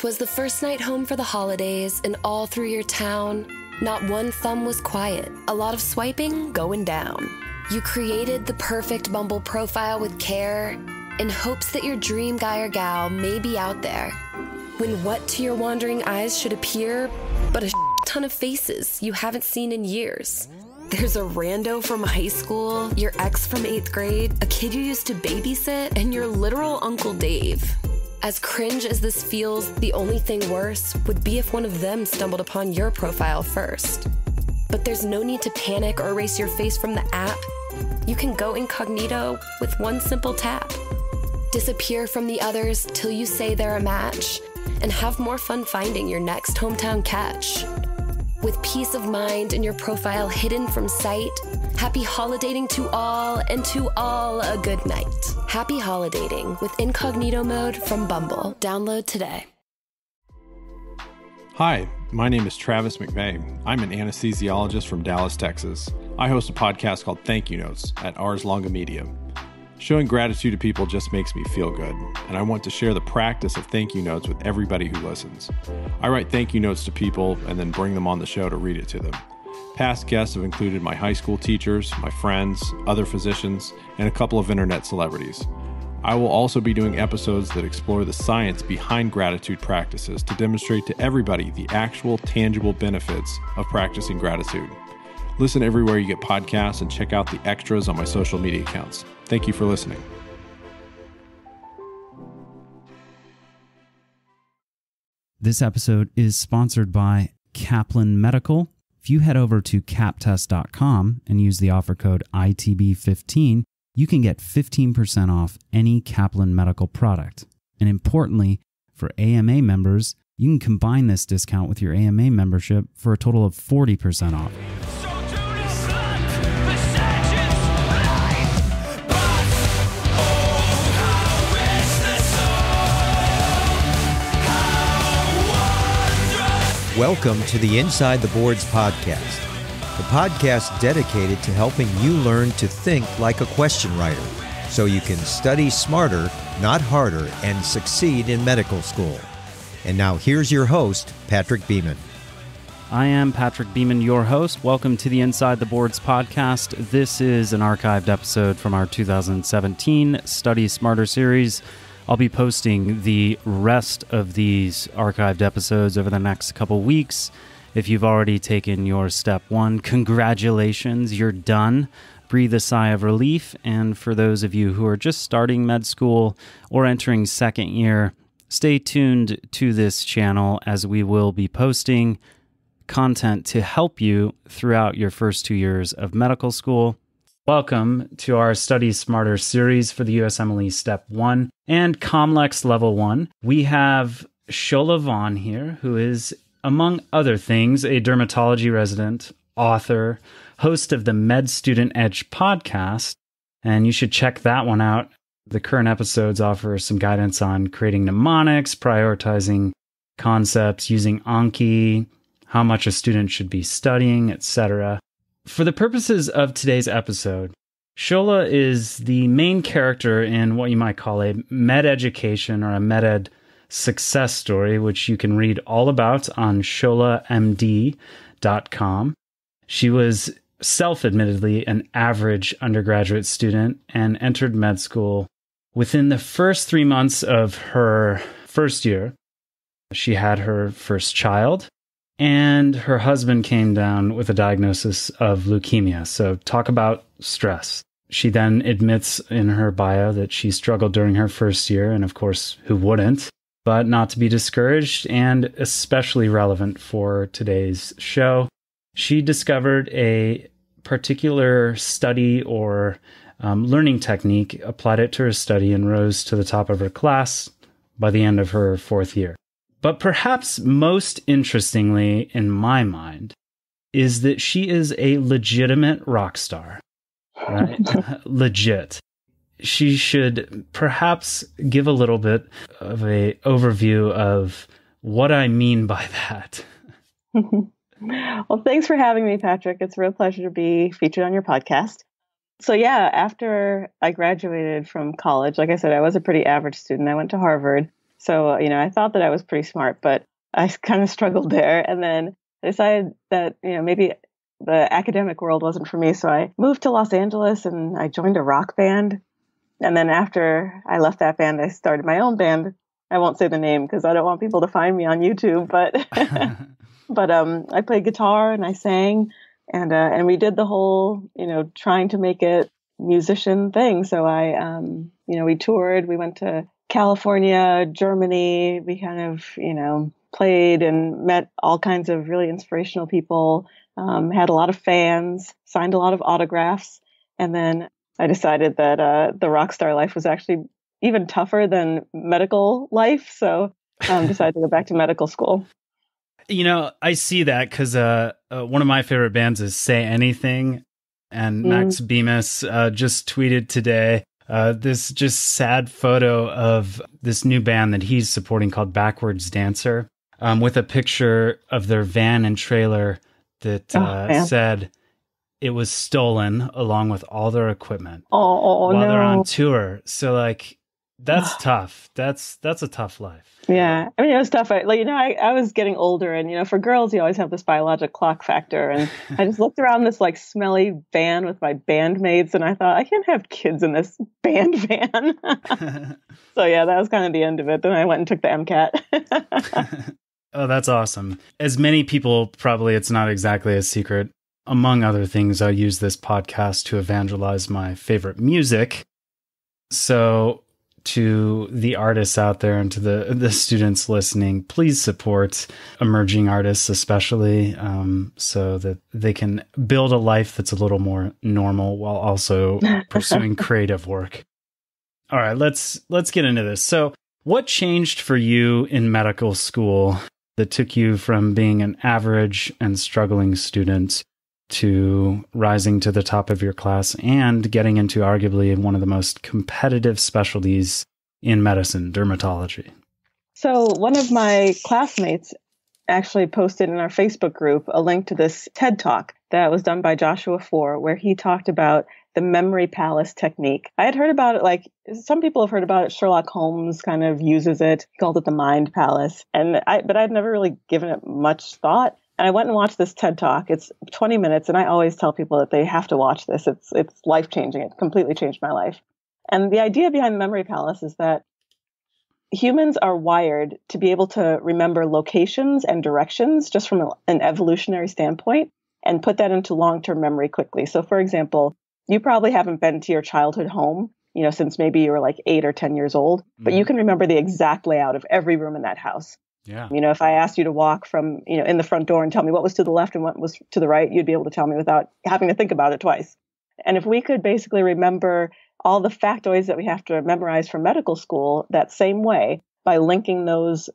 'Twas the first night home for the holidays, and all through your town, not one thumb was quiet, a lot of swiping going down. You created the perfect Bumble profile with care, in hopes that your dream guy or gal may be out there. When what to your wandering eyes should appear but a ton of faces you haven't seen in years. There's a rando from high school, your ex from 8th grade, a kid you used to babysit, and your literal Uncle Dave. As cringe as this feels, the only thing worse would be if one of them stumbled upon your profile first. But there's no need to panic or erase your face from the app. You can go incognito with one simple tap. Disappear from the others till you say they're a match, and have more fun finding your next hometown catch. With peace of mind and your profile hidden from sight, happy holidaying to all, and to all a good night. Happy holidaying with incognito mode from Bumble. Download today. Hi, my name is Travis McVeigh. I'm an anesthesiologist from Dallas, Texas. I host a podcast called Thank You Notes at Ars Longa Media. Showing gratitude to people just makes me feel good, and I want to share the practice of thank you notes with everybody who listens. I write thank you notes to people and then bring them on the show to read it to them. Past guests have included my high school teachers, my friends, other physicians, and a couple of internet celebrities. I will also be doing episodes that explore the science behind gratitude practices to demonstrate to everybody the actual tangible benefits of practicing gratitude. Listen everywhere you get podcasts and check out the extras on my social media accounts. Thank you for listening. This episode is sponsored by Kaplan Medical. If you head over to captest.com and use the offer code ITB15, you can get 15% off any Kaplan Medical product. And importantly, for AMA members, you can combine this discount with your AMA membership for a total of 40% off. Welcome to the Inside the Boards podcast, the podcast dedicated to helping you learn to think like a question writer so you can study smarter, not harder, and succeed in medical school. And now here's your host, Patrick Beeman. I am Patrick Beeman, your host. Welcome to the Inside the Boards podcast. This is an archived episode from our 2017 Study Smarter series. I'll be posting the rest of these archived episodes over the next couple weeks. If you've already taken your step one, congratulations, you're done. Breathe a sigh of relief. And for those of you who are just starting med school or entering second year, stay tuned to this channel as we will be posting content to help you throughout your first 2 years of medical school. Welcome to our Study Smarter series for the USMLE Step 1 and Comlex Level 1. We have Shola Vaughn here, who is, among other things, a dermatology resident, author, host of the Med Student Edge podcast, and you should check that one out. The current episodes offer some guidance on creating mnemonics, prioritizing concepts, using Anki, how much a student should be studying, etc. For the purposes of today's episode, Shola is the main character in what you might call a med education or a med ed success story, which you can read all about on SholaMD.com. She was self-admittedly an average undergraduate student and entered med school within the first 3 months of her first year. She had her first child, and her husband came down with a diagnosis of leukemia. So talk about stress. She then admits in her bio that she struggled during her first year, and of course, who wouldn't? But not to be discouraged, and especially relevant for today's show, she discovered a particular study or learning technique, applied it to her study, and rose to the top of her class by the end of her fourth year. But perhaps most interestingly, in my mind, is that she is a legitimate rock star, right? Legit. She should perhaps give a little bit of an overview of what I mean by that. Well, thanks for having me, Patrick. It's a real pleasure to be featured on your podcast. So yeah, after I graduated from college, like I said, I was a pretty average student. I went to Harvard. So, I thought that I was pretty smart, but I kind of struggled there. And then I decided that, maybe the academic world wasn't for me. So I moved to Los Angeles and I joined a rock band. And then after I left that band, I started my own band. I won't say the name because I don't want people to find me on YouTube, but I played guitar and I sang, and we did the whole, trying to make it musician thing. So I, we toured, we went to California, Germany, we kind of, played and met all kinds of really inspirational people, had a lot of fans, signed a lot of autographs. And then I decided that the rock star life was actually even tougher than medical life. So I decided to go back to medical school. I see that because one of my favorite bands is Say Anything. And Max Bemis just tweeted today this just sad photo of this new band that he's supporting called Backwards Dancer, with a picture of their van and trailer that said it was stolen along with all their equipment while they're on tour. So that's tough. That's a tough life. Yeah. I mean, it was tough. I was getting older and, for girls, you always have this biologic clock factor. And I just looked around this smelly van with my bandmates and I thought, I can't have kids in this band van. So yeah, that was kind of the end of it. Then I went and took the MCAT. Oh, that's awesome. As many people, probably it's not exactly a secret. Among other things, I use this podcast to evangelize my favorite music. So to the artists out there and to the students listening, please support emerging artists, especially so that they can build a life that's a little more normal while also pursuing creative work. All right, let's get into this. So what changed for you in medical school that took you from being an average and struggling student to rising to the top of your class and getting into arguably one of the most competitive specialties in medicine, dermatology? So one of my classmates actually posted in our Facebook group a link to this TED Talk that was done by Joshua Foer, where he talked about the memory palace technique. I had heard about it, some people have heard about it. Sherlock Holmes kind of uses it. He called it the mind palace. But I'd never really given it much thought. And I went and watched this TED Talk. It's 20 minutes. And I always tell people that they have to watch this. It's life-changing. It completely changed my life. And the idea behind the memory palace is that humans are wired to be able to remember locations and directions just from an evolutionary standpoint and put that into long-term memory quickly. So for example, you probably haven't been to your childhood home, since maybe you were 8 or 10 years old, but you can remember the exact layout of every room in that house. Yeah. If I asked you to walk from, in the front door and tell me what was to the left and what was to the right, you'd be able to tell me without having to think about it twice. And if we could basically remember all the factoids that we have to memorize from medical school that same way by linking those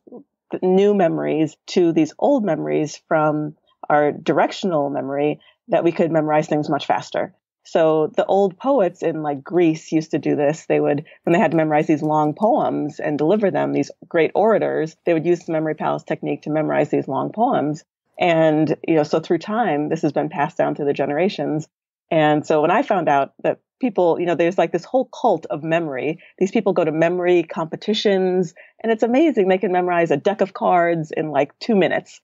new memories to these old memories from our directional memory, that we could memorize things much faster. So the old poets in Greece used to do this. They would, when they had to memorize these long poems and deliver them, these great orators, they would use the memory palace technique to memorize these long poems. And, so through time, this has been passed down through the generations. And so when I found out that people, there's this whole cult of memory, these people go to memory competitions and it's amazing. They can memorize a deck of cards in 2 minutes.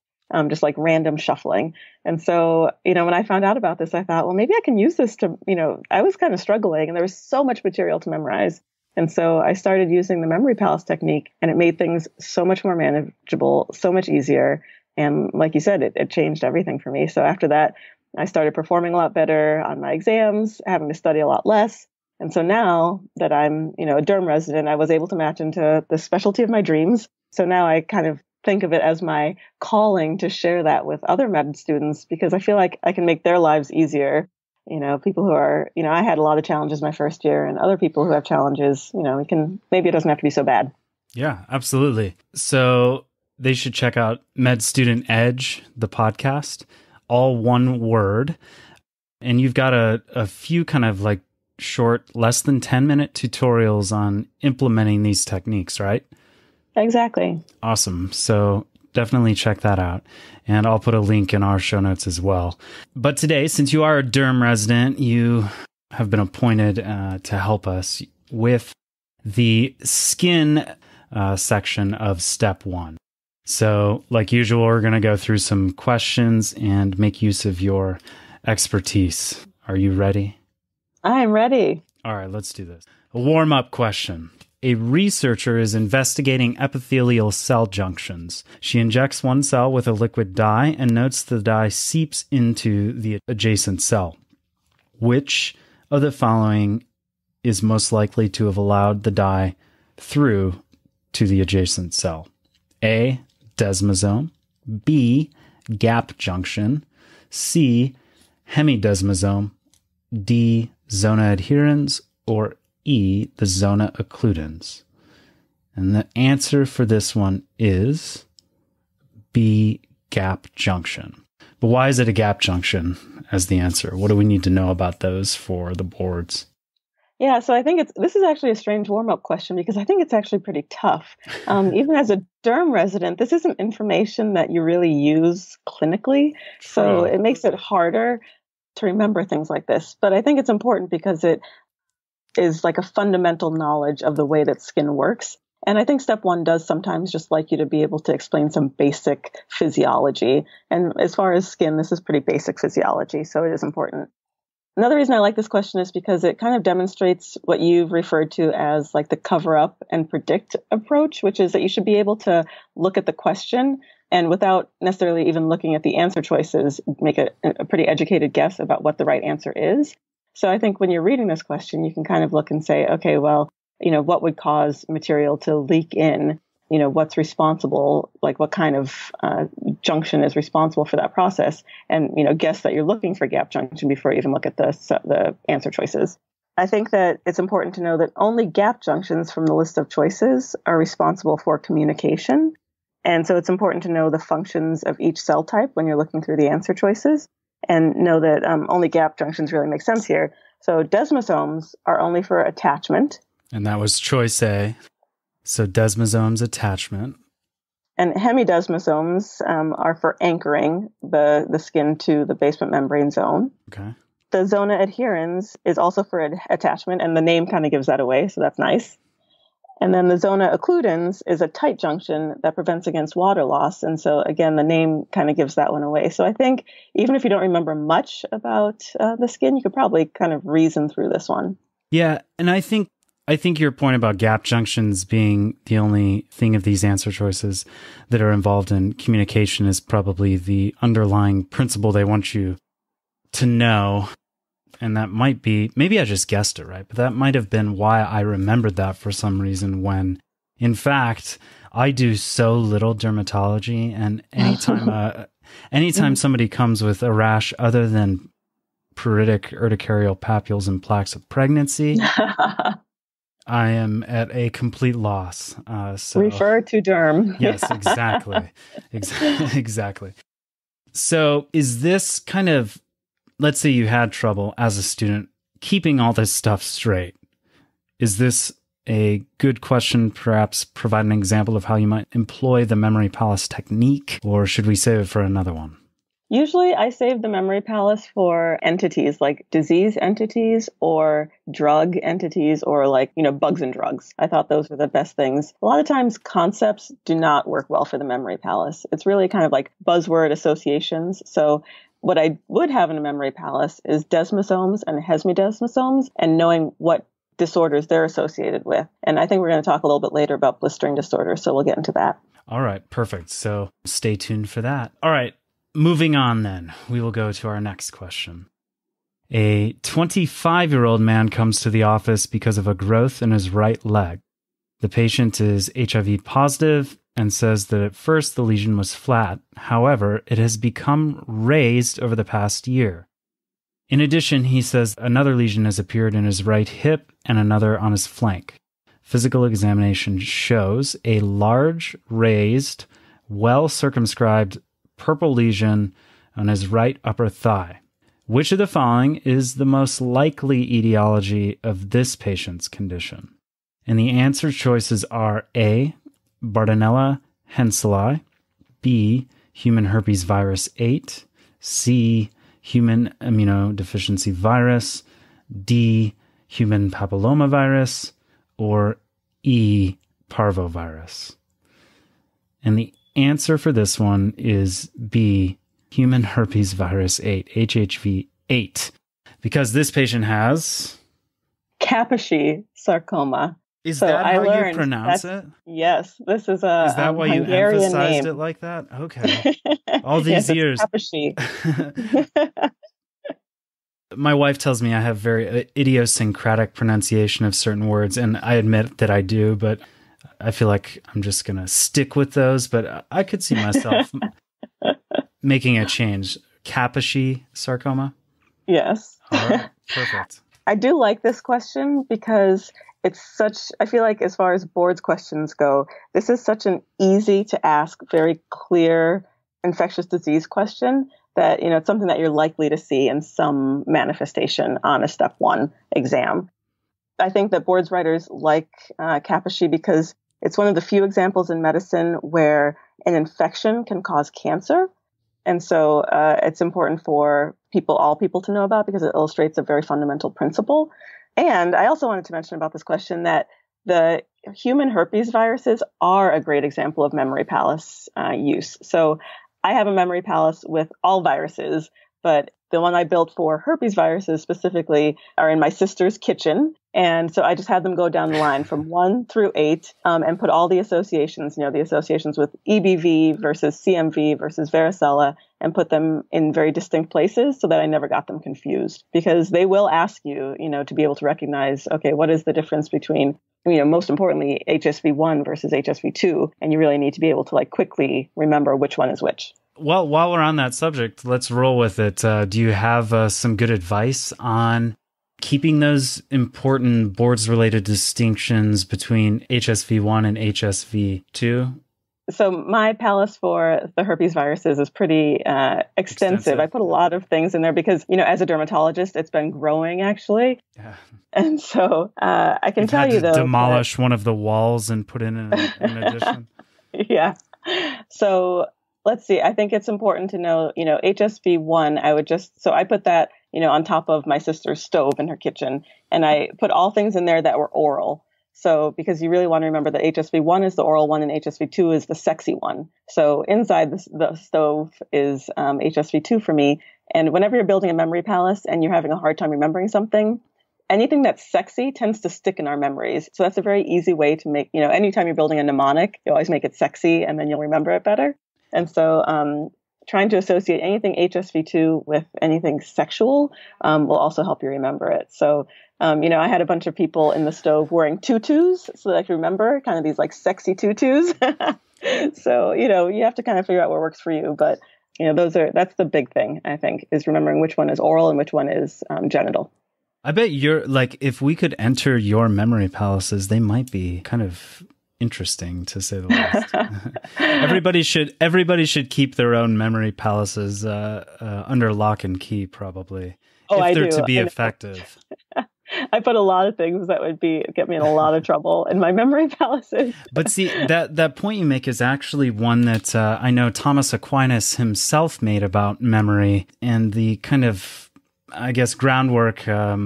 Just random shuffling. And so, when I found out about this, I thought, well, maybe I can use this to, I was kind of struggling and there was so much material to memorize. And so I started using the memory palace technique and it made things so much more manageable, so much easier. And like you said, it changed everything for me. So after that, I started performing a lot better on my exams, having to study a lot less. And so now that I'm, a derm resident, I was able to match into the specialty of my dreams. So now I kind of think of it as my calling to share that with other med students, because I feel like I can make their lives easier. People who are, I had a lot of challenges my first year, and other people who have challenges, maybe it doesn't have to be so bad. Yeah, absolutely. So they should check out Med Student Edge, the podcast, all one word. And you've got a few kind of short, less than 10-minute tutorials on implementing these techniques, right? Exactly. Awesome. So definitely check that out. And I'll put a link in our show notes as well. But today, since you are a derm resident, you have been appointed to help us with the skin section of step one. So like usual, we're going to go through some questions and make use of your expertise. Are you ready? I am ready. All right, let's do this. A warm-up question. A researcher is investigating epithelial cell junctions. She injects one cell with a liquid dye and notes the dye seeps into the adjacent cell. Which of the following is most likely to have allowed the dye through to the adjacent cell? A, desmosome. B, gap junction. C, hemidesmosome. D, zona adherens. Or E, the zona occludens. And the answer for this one is B, gap junction. But why is it a gap junction as the answer? What do we need to know about those for the boards? Yeah, so I think this is actually a strange warm-up question because I think it's actually pretty tough. Even as a derm resident, this isn't information that you really use clinically. True. So it makes it harder to remember things like this. But I think it's important because it is like a fundamental knowledge of the way that skin works. And I think step one does sometimes just like you to be able to explain some basic physiology. And as far as skin, this is pretty basic physiology, so it is important. Another reason I like this question is because it kind of demonstrates what you've referred to as like the cover up and predict approach, which is that you should be able to look at the question and without necessarily even looking at the answer choices, make a pretty educated guess about what the right answer is. So I think when you're reading this question, you can kind of look and say, okay, well, you know, what would cause material to leak in? You know, what's responsible? Like what kind of junction is responsible for that process? And, you know, guess that you're looking for gap junction before you even look at the answer choices. I think that it's important to know that only gap junctions from the list of choices are responsible for communication. And so it's important to know the functions of each cell type when you're looking through the answer choices. And know that only gap junctions really make sense here. So desmosomes are only for attachment. And that was choice A. So desmosomes, attachment. And hemidesmosomes are for anchoring the skin to the basement membrane zone. Okay. The zona adherens is also for attachment, and the name kind of gives that away, so that's nice. And then the zona occludens is a tight junction that prevents against water loss. And so, again, the name kind of gives that one away. So I think even if you don't remember much about the skin, you could probably kind of reason through this one. Yeah. And I think your point about gap junctions being the only thing of these answer choices that are involved in communication is probably the underlying principle they want you to know. And that might be, maybe I just guessed it right, but that might have been why I remembered that for some reason when, in fact, I do so little dermatology. And anytime somebody comes with a rash other than pruritic urticarial papules and plaques of pregnancy, I am at a complete loss. So refer to derm. Yes, exactly. Exactly. So is this kind of, let's say you had trouble as a student keeping all this stuff straight. Is this a good question? Perhaps provide an example of how you might employ the memory palace technique, or should we save it for another one? Usually I save the memory palace for entities like disease entities or drug entities or like, you know, bugs and drugs. I thought those were the best things. A lot of times concepts do not work well for the memory palace. It's really kind of like buzzword associations. So what I would have in a memory palace is desmosomes and hemidesmosomes and knowing what disorders they're associated with. And I think we're going to talk a little bit later about blistering disorder, so we'll get into that. All right, perfect. So stay tuned for that. All right, moving on then. We will go to our next question. A 25-year-old man comes to the office because of a growth in his right leg. The patient is HIV positive and says that at first the lesion was flat. However, it has become raised over the past year. In addition, he says another lesion has appeared in his right hip and another on his flank. Physical examination shows a large, raised, well-circumscribed purple lesion on his right upper thigh. Which of the following is the most likely etiology of this patient's condition? And the answer choices are A, Bartonella henselae, B, human herpes virus 8, C, human immunodeficiency virus, D, human papillomavirus, or E, parvovirus? And the answer for this one is B, human herpes virus 8, HHV8, because this patient has Kaposi sarcoma. Is that how you pronounce it? Yes. This is a Is that why you emphasized it like that? Okay. All these years. Kaposi. My wife tells me I have very idiosyncratic pronunciation of certain words, and I admit that I do, but I feel like I'm just going to stick with those. But I could see myself making a change. Kaposi sarcoma? Yes. All right. Perfect. I do like this question because it's such, I feel like as far as boards questions go, this is such an easy to ask, very clear infectious disease question that, you know, it's something that you're likely to see in some manifestation on a step one exam. I think that boards writers like Kaposi because it's one of the few examples in medicine where an infection can cause cancer. And so it's important for people, all people to know about because it illustrates a very fundamental principle. And I also wanted to mention about this question that the human herpes viruses are a great example of memory palace use. So I have a memory palace with all viruses, but the one I built for herpes viruses specifically are in my sister's kitchen. And so I just had them go down the line from 1 through 8 and put all the associations, you know, the associations with EBV versus CMV versus varicella, and put them in very distinct places so that I never got them confused, because they will ask you, you know, to be able to recognize, okay, what is the difference between, you know, most importantly, HSV1 versus HSV2. And you really need to be able to like quickly remember which one is which. Well, while we're on that subject, let's roll with it. Do you have some good advice on keeping those important boards-related distinctions between HSV1 and HSV2? So my palace for the herpes viruses is pretty extensive. I put a lot of things in there because, you know, as a dermatologist, it's been growing, actually. Yeah. And so I can tell you, though, demolish one of the walls and put in an addition. Yeah. So let's see. I think it's important to know, you know, HSV1, I would just, so I put that, you know, on top of my sister's stove in her kitchen. And I put all things in there that were oral. So because you really want to remember that HSV1 is the oral one and HSV2 is the sexy one. So inside the stove is HSV2 for me. And whenever you're building a memory palace and you're having a hard time remembering something, anything that's sexy tends to stick in our memories. So that's a very easy way to make, you know, anytime you're building a mnemonic, you always make it sexy and then you'll remember it better. And so trying to associate anything HSV2 with anything sexual will also help you remember it. So, you know, I had a bunch of people in the stove wearing tutus so that I could remember kind of these like sexy tutus. So, you know, you have to kind of figure out what works for you. But, you know, that's the big thing, I think, is remembering which one is oral and which one is genital. I bet you're like, if we could enter your memory palaces, they might be kind of interesting, to say the least. Everybody should keep their own memory palaces under lock and key, probably. Oh, if they're to be effective. I put a lot of things that would get me in a lot of trouble in my memory palaces. But see, that point you make is actually one that I know Thomas Aquinas himself made about memory, and the kind of, I guess, groundwork, you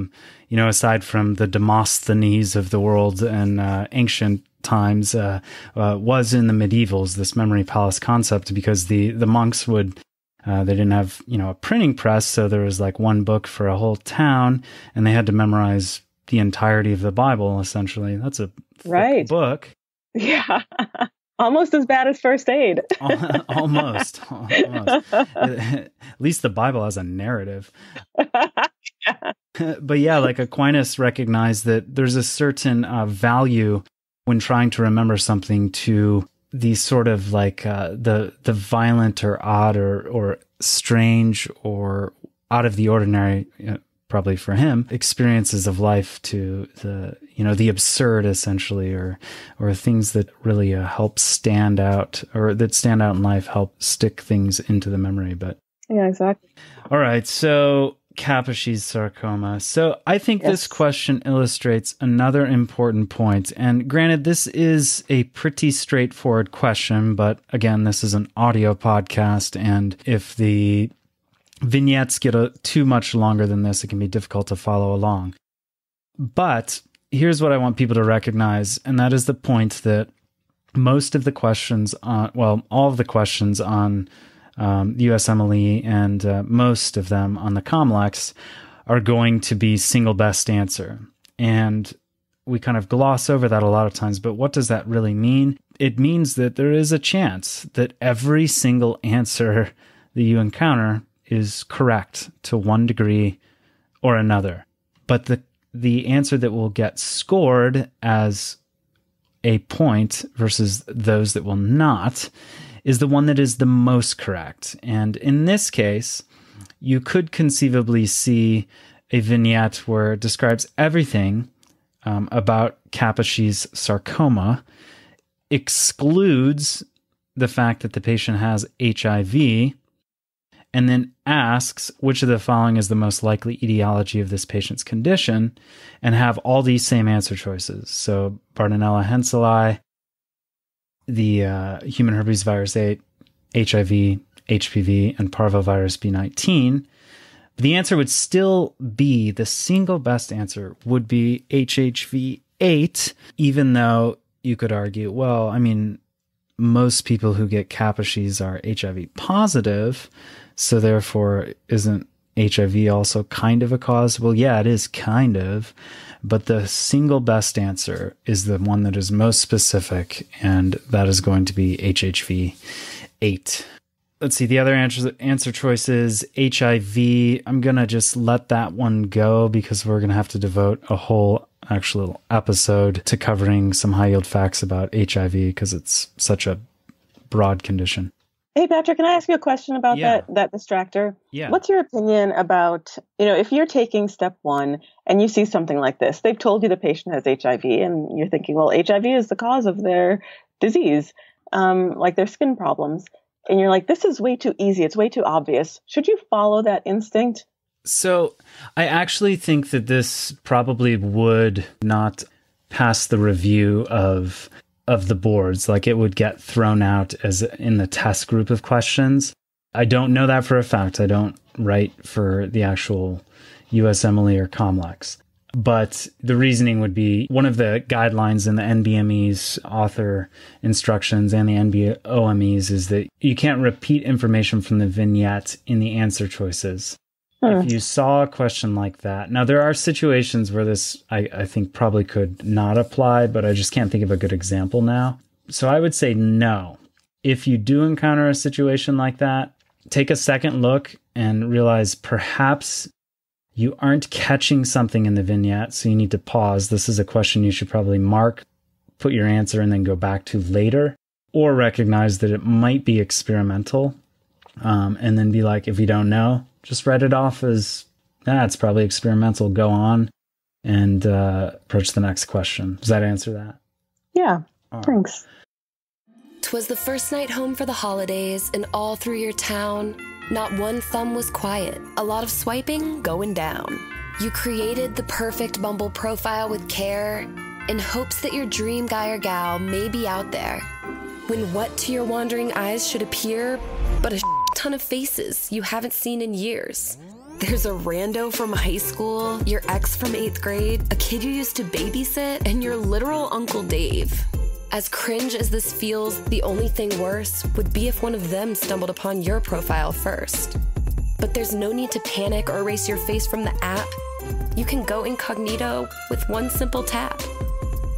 know, aside from the Demosthenes of the world and ancient times, was in the medievals, this memory palace concept, because the monks would, they didn't have, you know, a printing press. So there was like one book for a whole town, and they had to memorize the entirety of the Bible, essentially. That's a thick book. Yeah. Almost as bad as First Aid. Almost. Almost. At least the Bible has a narrative. But yeah, like Aquinas recognized that there's a certain value when trying to remember something to the sort of like the violent or odd or strange or out of the ordinary, probably for him, experiences of life, to the, you know, the absurd, essentially, or things that really help stand out, or that stand out in life, help stick things into the memory. But yeah, exactly. All right. So Kaposi sarcoma. So I think this question illustrates another important point. And granted, this is a pretty straightforward question, but again, this is an audio podcast, and if the vignettes get too much longer than this, it can be difficult to follow along. But here's what I want people to recognize, and that is the point that most of the questions on, well, all of the questions on USMLE and most of them on the Comlex are going to be single best answer. And we kind of gloss over that a lot of times, but what does that really mean? It means that there is a chance that every single answer that you encounter is correct to one degree or another. But the answer that will get scored as a point versus those that will not is the one that is the most correct. And in this case, you could conceivably see a vignette where it describes everything about Kaposi's sarcoma, excludes the fact that the patient has HIV, and then asks which of the following is the most likely etiology of this patient's condition, and have all these same answer choices. So Bartonella henselae, the human herpes virus 8, HIV, HPV, and parvovirus B19. The answer would still be, the single best answer would be HHV8, even though you could argue, well, I mean, most people who get Kaposi's are HIV positive, so therefore isn't HIV also kind of a cause? Well, yeah, it is kind of, but the single best answer is the one that is most specific, and that is going to be HHV8. Let's see, the other answer choice is HIV. I'm going to just let that one go because we're going to have to devote a whole actual episode to covering some high-yield facts about HIV because it's such a broad condition. Hey, Patrick, can I ask you a question about that distractor? Yeah. What's your opinion about, you know, if you're taking step one and you see something like this, they've told you the patient has HIV and you're thinking, well, HIV is the cause of their disease, like their skin problems. And you're like, this is way too easy. It's way too obvious. Should you follow that instinct? So I actually think that this probably would not pass the review of the boards. Like it would get thrown out as in the test group of questions. I don't know that for a fact. I don't write for the actual USMLE or Comlex. But the reasoning would be one of the guidelines in the NBME's author instructions and the NBOME's is that you can't repeat information from the vignette in the answer choices. If you saw a question like that. Now, there are situations where this, I think, probably could not apply, but I just can't think of a good example now. So I would say no. If you do encounter a situation like that, take a second look and realize perhaps you aren't catching something in the vignette, so you need to pause. This is a question you should probably mark, put your answer, and then go back to later, or recognize that it might be experimental, and then be like, if you don't know, just write it off as, it's probably experimental, go on, and approach the next question. Does that answer that? Yeah, thanks. 'Twas the first night home for the holidays, and all through your town, not one thumb was quiet, a lot of swiping going down. You created the perfect Bumble profile with care in hopes that your dream guy or gal may be out there. When what to your wandering eyes should appear but a ton of faces you haven't seen in years. There's a rando from high school, your ex from 8th grade, a kid you used to babysit, and your literal Uncle Dave. As cringe as this feels, the only thing worse would be if one of them stumbled upon your profile first. But there's no need to panic or erase your face from the app. You can go incognito with one simple tap.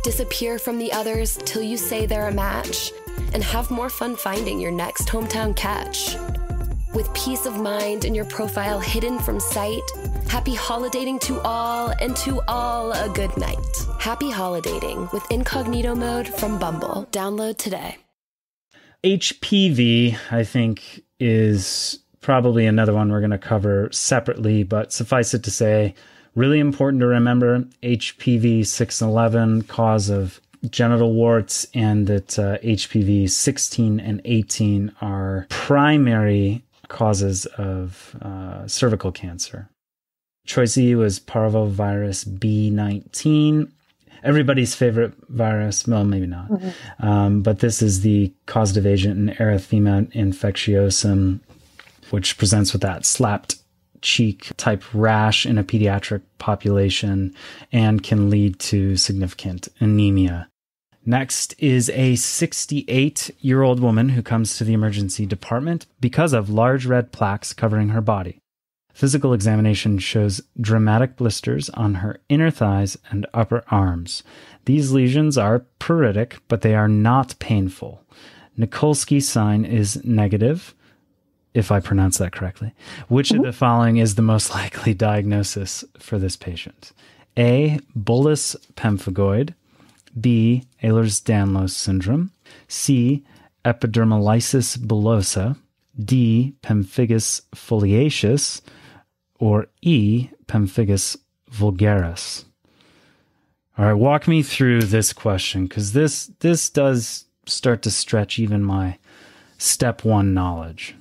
Disappear from the others till you say they're a match, and have more fun finding your next hometown catch. With peace of mind and your profile hidden from sight, happy holidaying to all, and to all a good night. Happy holidaying with incognito mode from Bumble. Download today. HPV, I think, is probably another one we're going to cover separately, but suffice it to say, really important to remember, HPV 6 and 11, cause of genital warts, and that HPV 16 and 18 are primary causes of cervical cancer. Choice E was parvovirus B19, everybody's favorite virus. Well, maybe not. But this is the causative agent in erythema infectiosum, which presents with that slapped cheek type rash in a pediatric population and can lead to significant anemia. Next is a 68-year-old woman who comes to the emergency department because of large red plaques covering her body. Physical examination shows dramatic blisters on her inner thighs and upper arms. These lesions are pruritic, but they are not painful. Nikolsky sign is negative, if I pronounce that correctly. Which of the following is the most likely diagnosis for this patient? A. Bullous pemphigoid. B. Ehlers-Danlos syndrome. C. Epidermolysis bullosa. D. Pemphigus foliaceus. Or E. Pemphigus vulgaris. All right, walk me through this question, because this does start to stretch even my step one knowledge.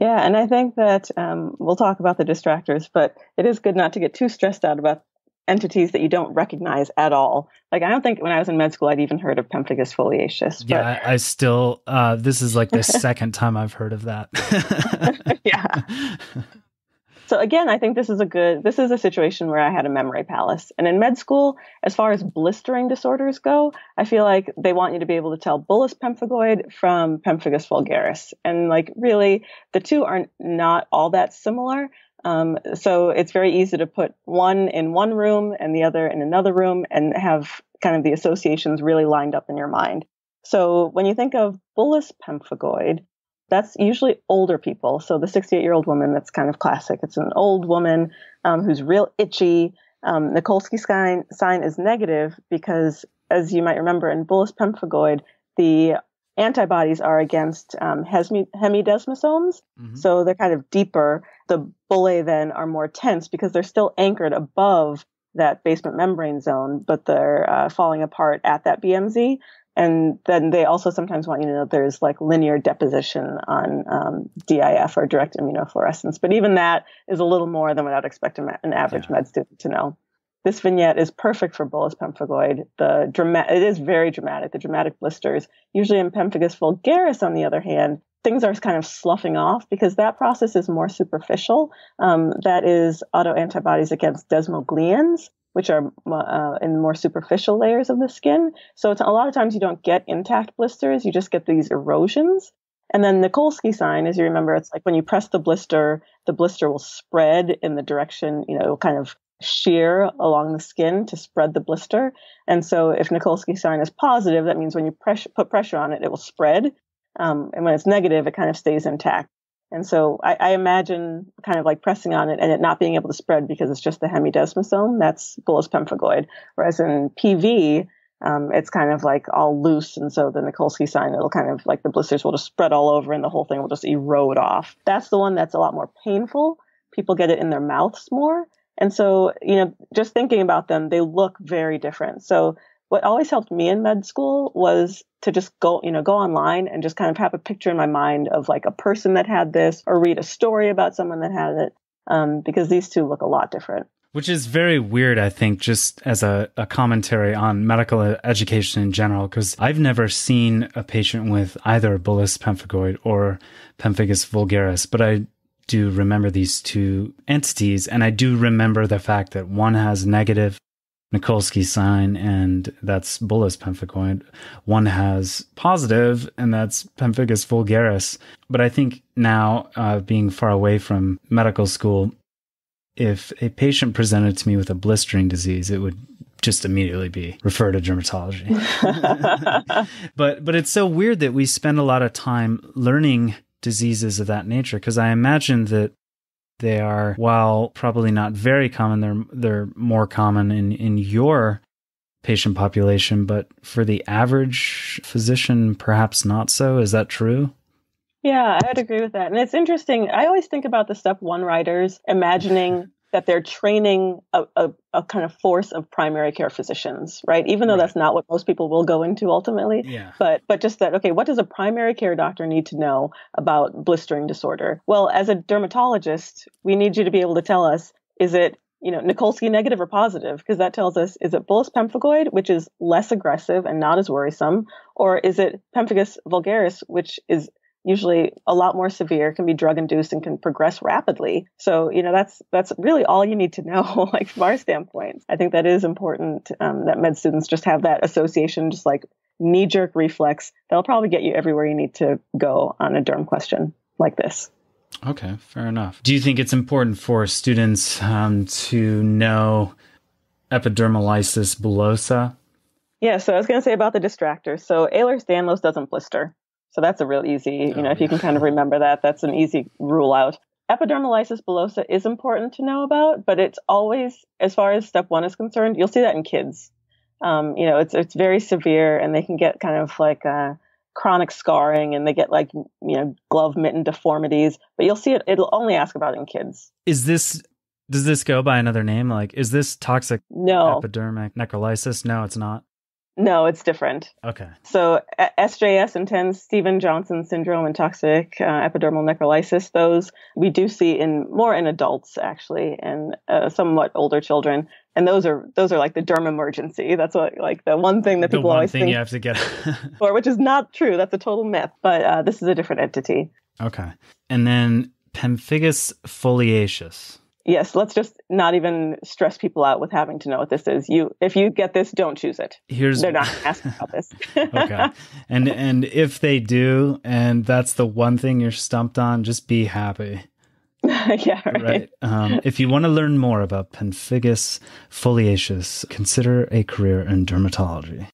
Yeah, and I think that we'll talk about the distractors, but it is good not to get too stressed out about entities that you don't recognize at all. Like, I don't think when I was in med school, I'd even heard of pemphigus foliaceus. But... yeah, I still, this is like the second time I've heard of that. Yeah. So again, I think this is a situation where I had a memory palace. And in med school, as far as blistering disorders go, I feel like they want you to be able to tell bullous pemphigoid from pemphigus vulgaris. And like, really, the two are not all that similar. So it's very easy to put one in one room and the other in another room and have kind of the associations really lined up in your mind. So when you think of bullous pemphigoid, that's usually older people. So the 68-year-old woman, that's kind of classic. It's an old woman who's real itchy. Nikolsky sign is negative because, as you might remember, in bullous pemphigoid, the antibodies are against hemidesmosomes. Mm-hmm. So they're kind of deeper. The bullae then are more tense because they're still anchored above that basement membrane zone, but they're falling apart at that BMZ. And then they also sometimes want you to know there's like linear deposition on DIF, or direct immunofluorescence. But even that is a little more than what I'd expect an average med student to know. This vignette is perfect for bullous pemphigoid. It is very dramatic, the dramatic blisters. Usually in pemphigus vulgaris, on the other hand, things are kind of sloughing off because that process is more superficial. That is autoantibodies against desmogleins, which are in more superficial layers of the skin. So a lot of times you don't get intact blisters, you just get these erosions. And then Nikolsky sign, as you remember, it's like when you press the blister will spread in the direction, you know, kind of shear along the skin to spread the blister. And so if Nikolsky sign is positive, that means when you put pressure on it, it will spread. And when it's negative, it kind of stays intact. And so I imagine kind of like pressing on it and it not being able to spread because it's just the hemidesmosome. That's bullous pemphigoid. Whereas in PV, it's kind of like all loose. And so the Nikolsky sign, it'll kind of like the blisters will just spread all over and the whole thing will just erode off. That's the one that's a lot more painful. People get it in their mouths more. And so, you know, just thinking about them, they look very different. So what always helped me in med school was to just go online and just kind of have a picture in my mind of like a person that had this, or read a story about someone that had it, because these two look a lot different. Which is very weird, I think, just as a commentary on medical education in general, because I've never seen a patient with either bullous pemphigoid or pemphigus vulgaris, but I do remember these two entities, and I do remember the fact that one has negative Nikolsky sign, and that's bullous pemphigoid. One has positive, and that's pemphigus vulgaris. But I think now, being far away from medical school, if a patient presented to me with a blistering disease, it would just immediately be referred to dermatology. But it's so weird that we spend a lot of time learning diseases of that nature, because I imagine that they are, while probably not very common, they're more common in your patient population, but for the average physician, perhaps not so. Is that true? Yeah, I'd agree with that. And it's interesting. I always think about the step one writers imagining that they're training a kind of force of primary care physicians, right? Even though that's not what most people will go into ultimately. Yeah. But just that, okay, what does a primary care doctor need to know about blistering disorder? Well, as a dermatologist, we need you to be able to tell us, is it, you know, Nikolsky negative or positive? Because that tells us, is it bullous pemphigoid, which is less aggressive and not as worrisome? Or is it pemphigus vulgaris, which is usually a lot more severe, can be drug-induced, and can progress rapidly. So, you know, that's really all you need to know, like, from our standpoint. I think that is important, that med students just have that association, just like knee-jerk reflex that'll probably get you everywhere you need to go on a derm question like this. Okay, fair enough. Do you think it's important for students to know epidermolysis bullosa? Yeah, so I was going to say about the distractors. So Ehlers-Danlos doesn't blister. So that's a real easy, if you can kind of remember that, that's an easy rule out. Epidermolysis bullosa is important to know about, but it's always, as far as step one is concerned, you'll see that in kids. It's very severe, and they can get kind of like chronic scarring, and they get like, glove mitten deformities, but you'll see it. It'll only ask about it in kids. Does this go by another name? Like, is this toxic epidermic necrolysis? No, it's not. No, it's different. Okay. So SJS and Stevens-Johnson syndrome and toxic epidermal necrolysis, those we do see more in adults actually, and somewhat older children. And those are like the derm emergency. That's what, like the one thing that people always think you have to get, or which is not true. That's a total myth. But this is a different entity. Okay. And then pemphigus foliaceus. Yes, let's just not even stress people out with having to know what this is. If you get this, don't choose it. They're not asking about this. Okay. And if they do, and that's the one thing you're stumped on, just be happy. Yeah, right. If you want to learn more about pemphigus foliaceus, consider a career in dermatology.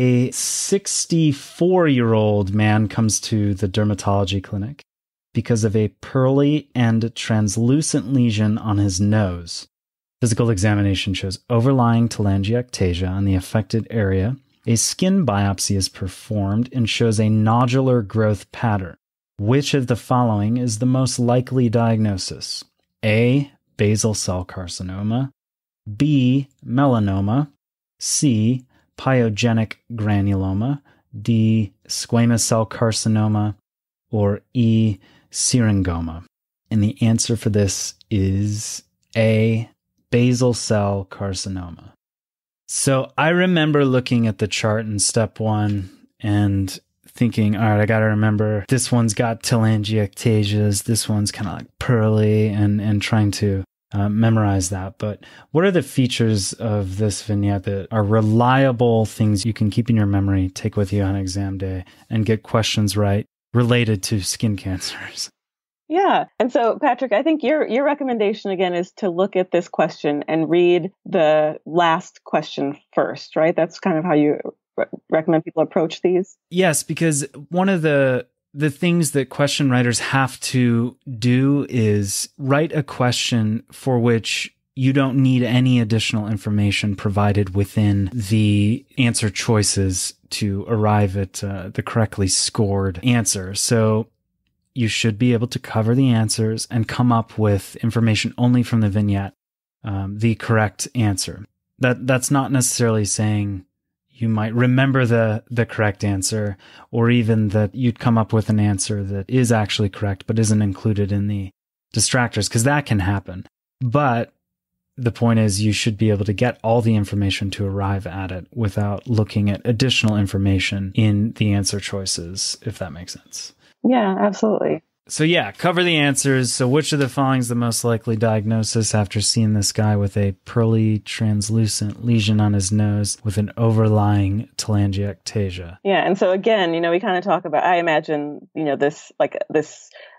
A 64-year-old man comes to the dermatology clinic because of a pearly and translucent lesion on his nose. Physical examination shows overlying telangiectasia on the affected area. A skin biopsy is performed and shows a nodular growth pattern. Which of the following is the most likely diagnosis? A. Basal cell carcinoma. B. Melanoma. C. Pyogenic granuloma. D. Squamous cell carcinoma. Or E. Syringoma. And the answer for this is A. Basal cell carcinoma. So I remember looking at the chart in step one and thinking, all right, I got to remember this one's got telangiectasias, this one's kind of like pearly, and trying to memorize that. But what are the features of this vignette that are reliable things you can keep in your memory, take with you on exam day, and get questions right related to skin cancers? Yeah. And so, Patrick, I think your recommendation again is to look at this question and read the last question first, right? That's kind of how you recommend people approach these? Yes, because one of the things that question writers have to do is write a question for which you don't need any additional information provided within the answer choices to arrive at the correctly scored answer. So you should be able to cover the answers and come up with information only from the vignette, the correct answer. That's not necessarily saying you might remember the correct answer, or even that you'd come up with an answer that is actually correct but isn't included in the distractors, because that can happen. But the point is you should be able to get all the information to arrive at it without looking at additional information in the answer choices, if that makes sense. Yeah, absolutely. So yeah, cover the answers. So which of the following is the most likely diagnosis after seeing this guy with a pearly translucent lesion on his nose with an overlying telangiectasia? Yeah. And so again, we kind of talk about, I imagine, this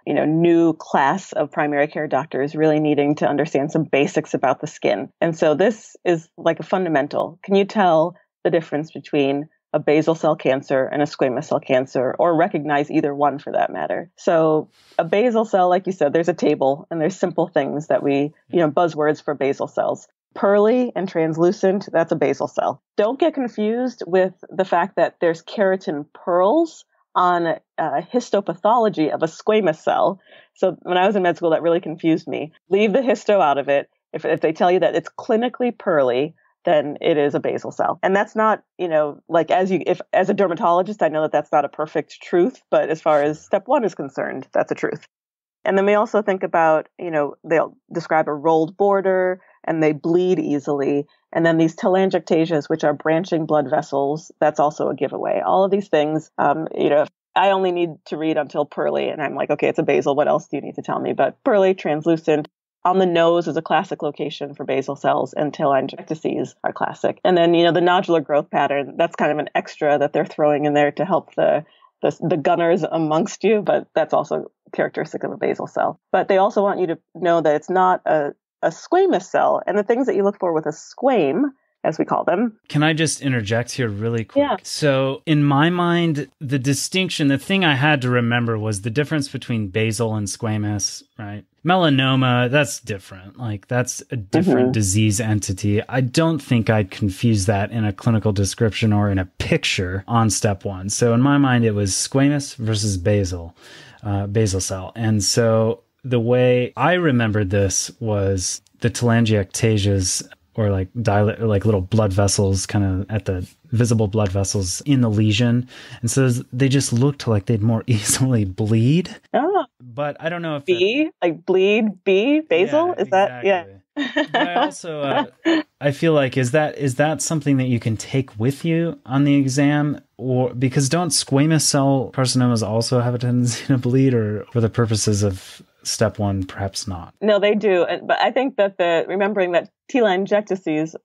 new class of primary care doctors really needing to understand some basics about the skin. And so this is like a fundamental. Can you tell the difference between a basal cell cancer and a squamous cell cancer, or recognize either one for that matter? So a basal cell, like you said, there's a table and there's simple things that we, buzzwords for basal cells. Pearly and translucent, that's a basal cell. Don't get confused with the fact that there's keratin pearls on histopathology of a squamous cell. So when I was in med school, that really confused me. Leave the histo out of it. If they tell you that it's clinically pearly, then it is a basal cell. And that's not, as a dermatologist, I know that that's not a perfect truth, but as far as step one is concerned, that's a truth. And then we also think about, they'll describe a rolled border and they bleed easily. And then these telangiectasias, which are branching blood vessels, that's also a giveaway. All of these things, I only need to read until pearly and I'm like, okay, it's a basal. What else do you need to tell me? But pearly, translucent, On the nose is a classic location for basal cells, and telangiectasies are classic. And then, you know, the nodular growth pattern, that's kind of an extra that they're throwing in there to help the gunners amongst you, but that's also characteristic of a basal cell. But they also want you to know that it's not a squamous cell, and the things that you look for with a squame, as we call them. Can I just interject here really quick? Yeah. So in my mind, the distinction, the thing I had to remember was the difference between basal and squamous, right? Melanoma, that's different. Like, that's a different disease entity. I don't think I'd confuse that in a clinical description or in a picture on step one. So in my mind, it was squamous versus basal, basal cell. And so the way I remembered this was the telangiectasias, or like little blood vessels kind of at the visible blood vessels in the lesion. And so they just looked like they'd more easily bleed. Oh. But I don't know if... B, like bleed, B, basal? Yeah, is exactly. That... Yeah. But I also, I feel like, is that something that you can take with you on the exam? Or because don't squamous cell carcinomas also have a tendency to bleed, or for the purposes of step one, perhaps not? No, they do. But I think that remembering that telangiectasies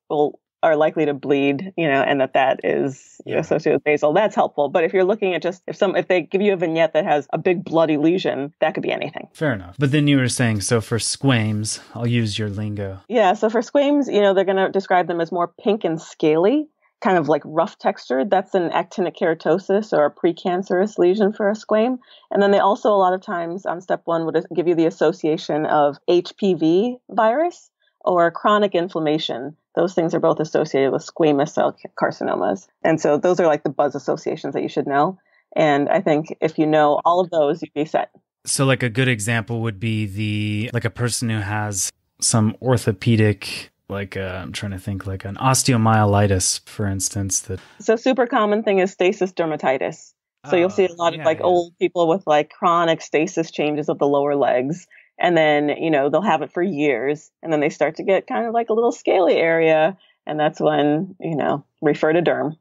are likely to bleed, you know, and that is associated with basal, that's helpful. But if you're looking at just if they give you a vignette that has a big bloody lesion, that could be anything. Fair enough. But then you were saying, so for squames, I'll use your lingo. Yeah. So for squames, you know, they're going to describe them as more pink and scaly, kind of like rough textured. That's an actinic keratosis or a precancerous lesion for a squame. And then they also, a lot of times on step one, would give you the association of HPV virus or chronic inflammation. Those things are both associated with squamous cell carcinomas. And so those are like the buzz associations that you should know. And I think if you know all of those, you'd be set. So like a good example would be like a person who has some orthopedic, like I'm trying to think, like an osteomyelitis, for instance. So super common thing is stasis dermatitis. So you'll see a lot of old people with like chronic stasis changes of the lower legs. And then, you know, they'll have it for years, and then they start to get kind of like a little scaly area. And that's when, you know, refer to derm.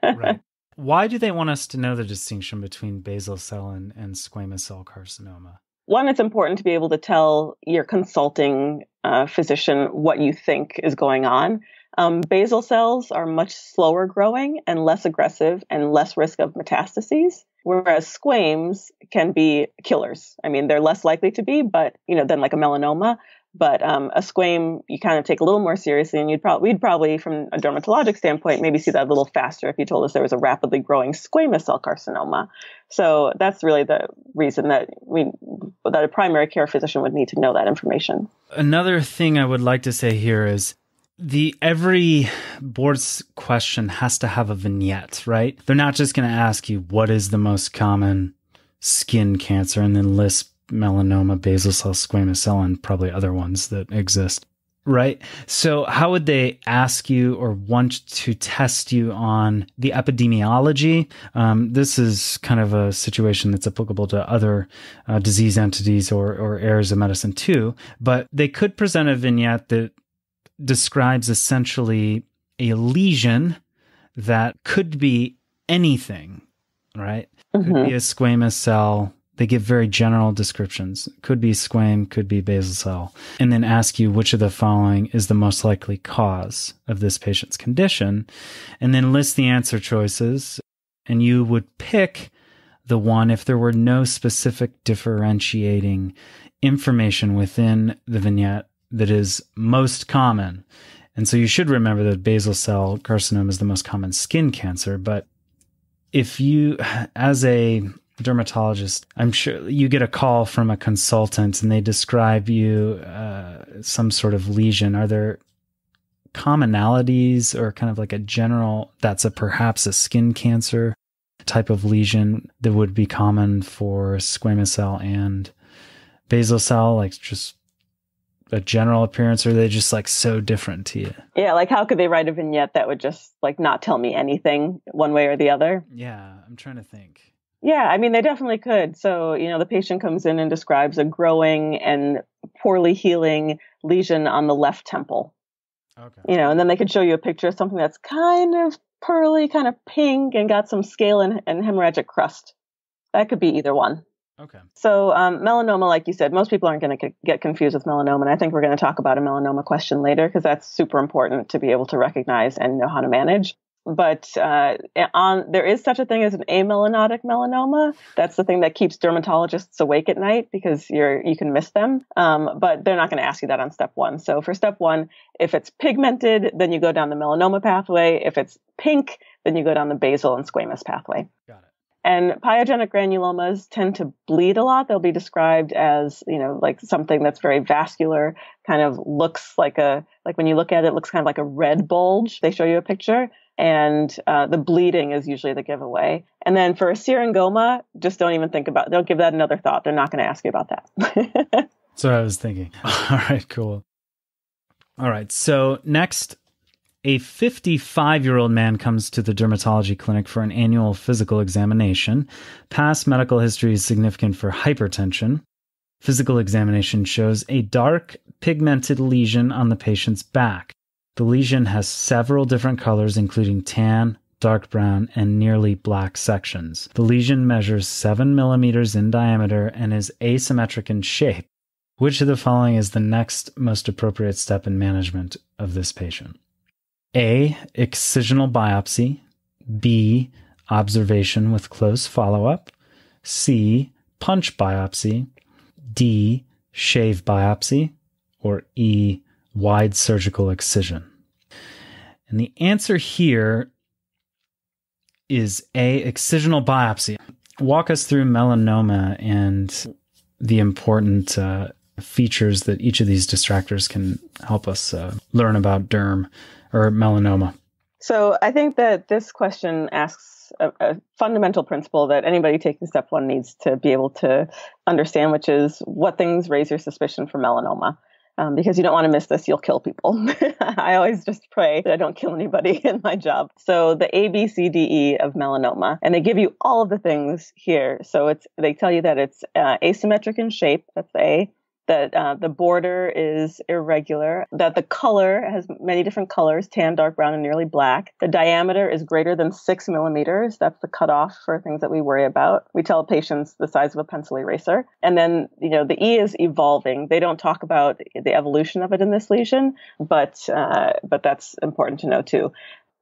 Right. Why do they want us to know the distinction between basal cell and squamous cell carcinoma? One, it's important to be able to tell your consulting physician what you think is going on. Basal cells are much slower growing and less aggressive and less risk of metastases, whereas squames can be killers. I mean, they're less likely to be, but, you know, than like a melanoma. But a squame, you kind of take a little more seriously, and we'd probably, from a dermatologic standpoint, maybe see that a little faster if you told us there was a rapidly growing squamous cell carcinoma. So that's really the reason that a primary care physician would need to know that information. Another thing I would like to say here is, every board's question has to have a vignette, right? They're not just going to ask you what is the most common skin cancer and then list melanoma, basal cell, squamous cell, and probably other ones that exist, right? So how would they ask you or want to test you on the epidemiology? This is kind of a situation that's applicable to other disease entities or areas of medicine too, but they could present a vignette that describes essentially a lesion that could be anything, right? Could be a squamous cell. They give very general descriptions. Could be squame, could be basal cell. And then ask you which of the following is the most likely cause of this patient's condition. And then list the answer choices. And you would pick the one if there were no specific differentiating information within the vignette that is most common. And so you should remember that basal cell carcinoma is the most common skin cancer. But if you, as a dermatologist, I'm sure you get a call from a consultant and they describe you some sort of lesion, are there commonalities or kind of like a general, that's perhaps a skin cancer type of lesion that would be common for squamous cell and basal cell, like just a general appearance, or are they just like so different to you? Yeah, like how could they write a vignette that would just like not tell me anything one way or the other? Yeah, I'm trying to think. Yeah, I mean, they definitely could. So, you know, the patient comes in and describes a growing and poorly healing lesion on the left temple. Okay. You know, and then they could show you a picture of something that's kind of pearly, kind of pink, and got some scale and hemorrhagic crust. That could be either one. Okay. So melanoma, like you said, most people aren't going to get confused with melanoma. And I think we're going to talk about a melanoma question later because that's super important to be able to recognize and know how to manage. But there is such a thing as an amelanotic melanoma. That's the thing that keeps dermatologists awake at night because you can miss them. But they're not going to ask you that on step one. So for step one, if it's pigmented, then you go down the melanoma pathway. If it's pink, then you go down the basal and squamous pathway. Got it. And pyogenic granulomas tend to bleed a lot. They'll be described as, you know, like something that's very vascular, kind of looks like when you look at it, it looks kind of like a red bulge. They show you a picture. And the bleeding is usually the giveaway. And then for a seryngoma, just don't even think about, don't give that another thought. They're not going to ask you about that. That's what I was thinking. All right, cool. All right. So next, a 55-year-old man comes to the dermatology clinic for an annual physical examination. Past medical history is significant for hypertension. Physical examination shows a dark pigmented lesion on the patient's back. The lesion has several different colors, including tan, dark brown, and nearly black sections. The lesion measures 7 millimeters in diameter and is asymmetric in shape. Which of the following is the next most appropriate step in management of this patient? A, excisional biopsy. B, observation with close follow-up. C, punch biopsy. D, shave biopsy. Or E, wide surgical excision. And the answer here is A, excisional biopsy. Walk us through melanoma and the important features that each of these distractors can help us learn about derm or melanoma. So I think that this question asks a fundamental principle that anybody taking step one needs to be able to understand, which is what things raise your suspicion for melanoma. Because you don't want to miss this, you'll kill people. I always just pray that I don't kill anybody in my job. So the A, B, C, D, E of melanoma, and they give you all of the things here. So they tell you that it's asymmetric in shape, that's A, that the border is irregular, that the color has many different colors, tan, dark brown, and nearly black. The diameter is greater than 6 millimeters. That's the cutoff for things that we worry about. We tell patients the size of a pencil eraser. And then, you know, the E is evolving. They don't talk about the evolution of it in this lesion, but that's important to know too.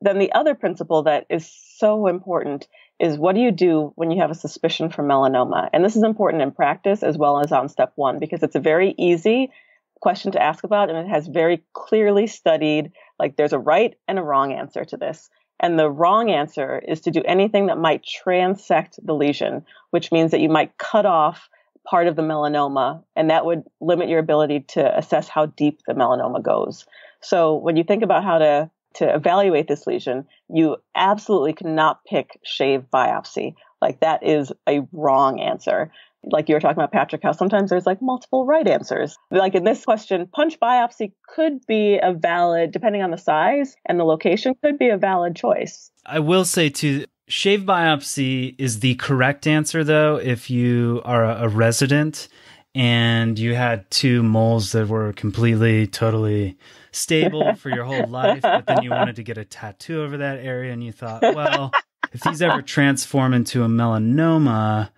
Then the other principle that is so important is what do you do when you have a suspicion for melanoma? And this is important in practice as well as on step one, because it's a very easy question to ask about, and it has very clearly studied, like there's a right and a wrong answer to this. And the wrong answer is to do anything that might transect the lesion, which means that you might cut off part of the melanoma, and that would limit your ability to assess how deep the melanoma goes. So when you think about how to evaluate this lesion, you absolutely cannot pick shave biopsy. Like that is a wrong answer. Like you were talking about, Patrick, how sometimes there's like multiple right answers. Like in this question, punch biopsy could be a valid, depending on the size and the location, could be a valid choice. I will say too, shave biopsy is the correct answer though, if you are a resident and you had two moles that were completely, totally stable for your whole life, but then you wanted to get a tattoo over that area and you thought, well, if these ever transform into a melanoma,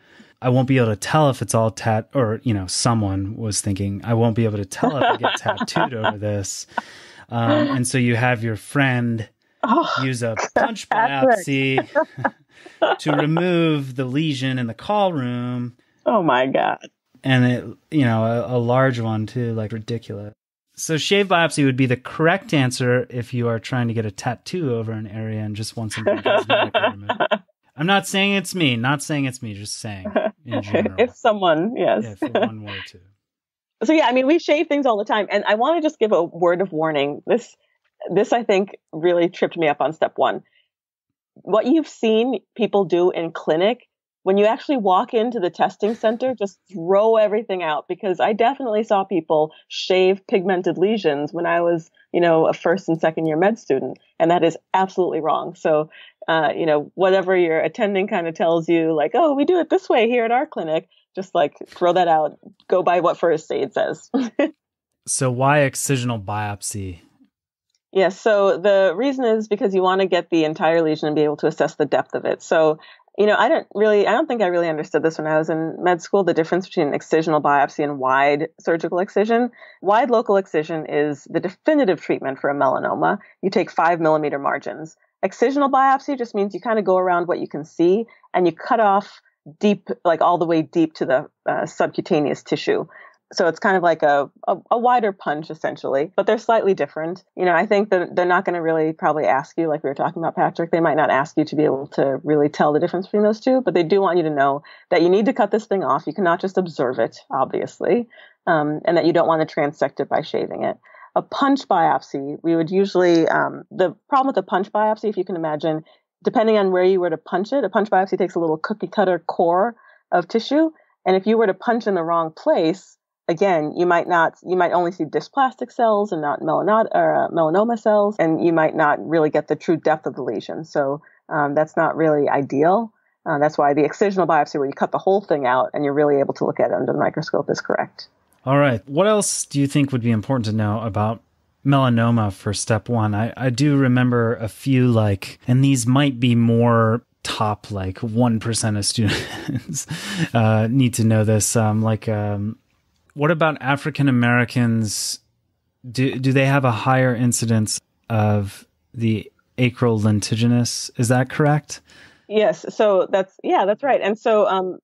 I won't be able to tell if it's all or, you know, someone was thinking, I won't be able to tell if I get tattooed over this. And so you have your friend use a punch biopsy to remove the lesion in the call room. Oh my God. And it, you know, a large one too, like ridiculous. So shave biopsy would be the correct answer if you are trying to get a tattoo over an area and just want something to remove. I'm not saying it's me, just saying in general. If someone, yes. If one were to. So yeah, I mean, we shave things all the time. And I want to just give a word of warning. This I think really tripped me up on step one. What you've seen people do in clinic, when you actually walk into the testing center, just throw everything out, because I definitely saw people shave pigmented lesions when I was, you know, a first and second year med student, and that is absolutely wrong. So, you know, whatever your attending kind of tells you, like, oh, we do it this way here at our clinic, just like throw that out. Go by what First Aid says. So why excisional biopsy? Yes. So the reason is because you want to get the entire lesion and be able to assess the depth of it. So You know, I don't think I really understood this when I was in med school, the difference between excisional biopsy and wide surgical excision. Wide local excision is the definitive treatment for a melanoma. You take 5 millimeter margins. Excisional biopsy just means you kind of go around what you can see and you cut off deep, like all the way deep to the subcutaneous tissue. So it's kind of like a wider punch, essentially, but they're slightly different. You know, I think that they're not going to really probably ask you, like we were talking about, Patrick, they might not ask you to be able to really tell the difference between those two, but they do want you to know that you need to cut this thing off. You cannot just observe it, obviously, and that you don't want to transect it by shaving it. A punch biopsy, we would usually, the problem with a punch biopsy, if you can imagine, depending on where you were to punch it, a punch biopsy takes a little cookie cutter core of tissue. And if you were to punch in the wrong place, again, you might only see dysplastic cells and not melanoma cells, and you might not really get the true depth of the lesion. So that's not really ideal. That's why the excisional biopsy, where you cut the whole thing out and you're really able to look at it under the microscope, is correct. All right. What else do you think would be important to know about melanoma for step one? I do remember a few, like, and these might be more top, like 1% of students need to know this, what about African Americans? Do they have a higher incidence of the acral lentiginous? Is that correct? Yes. So that's right. And so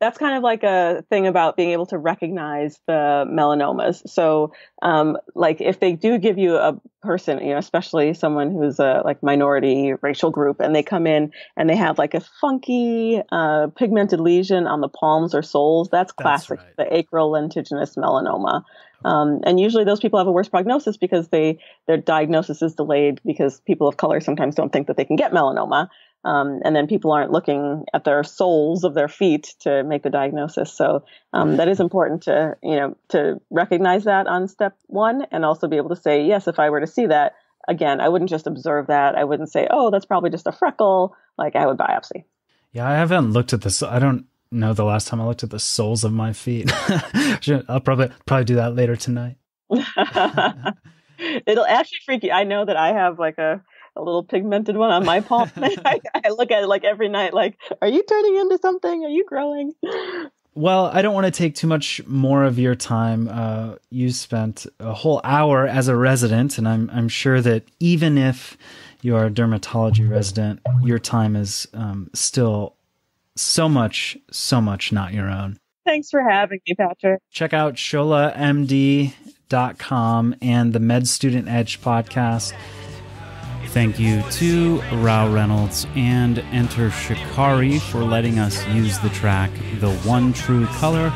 that's kind of like a thing about being able to recognize the melanomas. So like if they do give you a person, you know, especially someone who's a like minority racial group, and they come in and they have like a funky pigmented lesion on the palms or soles, that's classic, that's right, the acral lentiginous melanoma. And usually those people have a worse prognosis because their diagnosis is delayed because people of color sometimes don't think that they can get melanoma. And then people aren't looking at their soles of their feet to make the diagnosis. So that is important to, you know, to recognize that on step one, and also be able to say, yes, if I were to see that, again, I wouldn't just observe that. I wouldn't say, oh, that's probably just a freckle. Like, I would biopsy. Yeah, I haven't looked at this. I don't know the last time I looked at the soles of my feet. I'll probably do that later tonight. It'll actually freak you. I know that I have like a little pigmented one on my palm. I look at it like every night, like, are you turning into something? Are you growing? Well, I don't want to take too much more of your time. You spent a whole hour as a resident, and I'm sure that even if you are a dermatology resident, your time is still so much not your own. Thanks for having me, Patrick. Check out SholaMD.com and the Med Student Edge podcast. Thank you to Rao Reynolds and Enter Shikari for letting us use the track The One True Color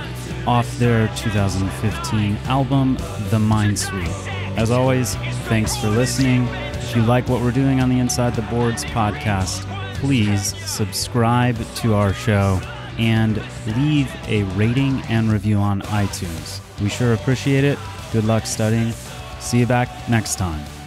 off their 2015 album, The Mindsweep. As always, thanks for listening. If you like what we're doing on the Inside the Boards podcast, please subscribe to our show and leave a rating and review on iTunes. We sure appreciate it. Good luck studying. See you back next time.